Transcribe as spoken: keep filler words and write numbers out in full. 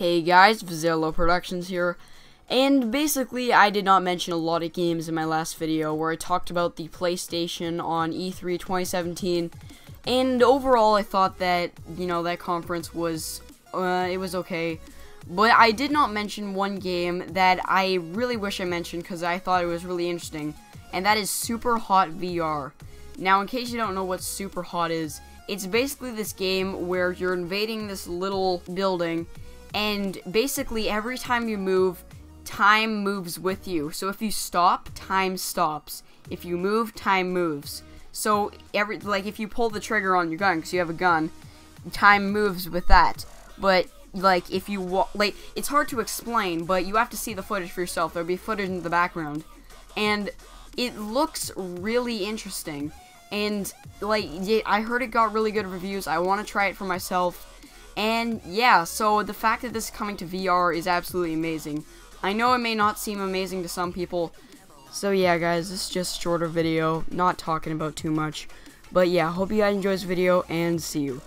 Hey guys, Vezerlo Productions here, and basically I did not mention a lot of games in my last video where I talked about the PlayStation on E three twenty seventeen, and overall I thought that, you know, that conference was, uh, it was okay, but I did not mention one game that I really wish I mentioned because I thought it was really interesting, and that is Superhot V R. Now, in case you don't know what Superhot is, it's basically this game where you're invading this little building, and basically every time you move, time moves with you. So if you stop, time stops. If you move, time moves. So every like if you pull the trigger on your gun, because you have a gun, time moves with that. But like if you wa like it's hard to explain, but you have to see the footage for yourself. There'll be footage in the background, and it looks really interesting. And like I heard it got really good reviews. I want to try it for myself. And yeah, so the fact that this is coming to V R is absolutely amazing. I know it may not seem amazing to some people. So yeah guys, this is just a shorter video, not talking about too much. But yeah, hope you guys enjoy this video, and see you.